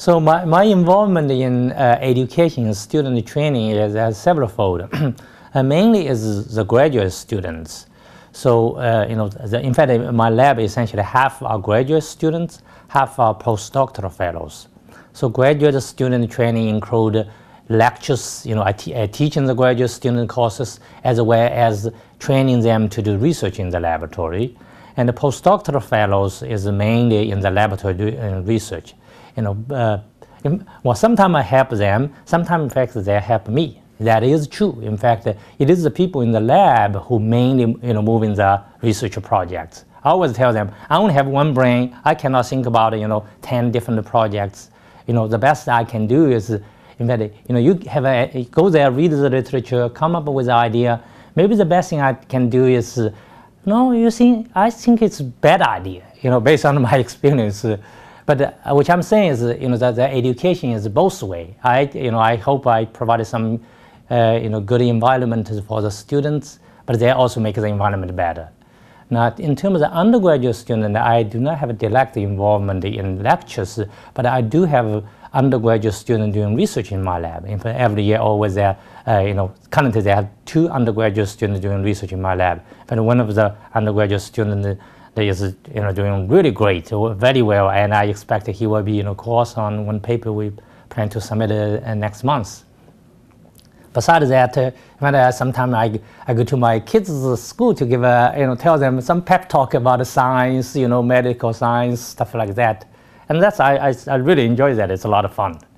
So my involvement in education and student training is several fold. Mainly is the graduate students. So in fact, my lab essentially half are graduate students, half are postdoctoral fellows. So graduate student training include lectures. I teach in the graduate student courses, as well as training them to do research in the laboratory. And the postdoctoral fellows is mainly in the laboratory research. Well, sometimes I help them, sometimes in fact they help me. That is true. In fact, it is the people in the lab who mainly move in the research projects. I always tell them, I only have one brain. I cannot think about 10 different projects. The best I can do is, in fact, you have go there, read the literature, come up with an idea. Maybe the best thing I can do is, no, you see, I think it's a bad idea. Based on my experience. But what I'm saying is, that the education is both way. I hope I provided some, good environment for the students, but they also make the environment better. Now, in terms of the undergraduate student, I do not have a direct involvement in lectures, but I do have undergraduate students doing research in my lab. In fact, every year, always there, currently they have 2 undergraduate students doing research in my lab. And one of the undergraduate students is doing really great, very well, and I expect he will be course on one paper we plan to submit next month. Besides that, sometimes I go to my kids' school to give tell them some pep talk about science, medical science, stuff like that, and that's I really enjoy that. It's a lot of fun.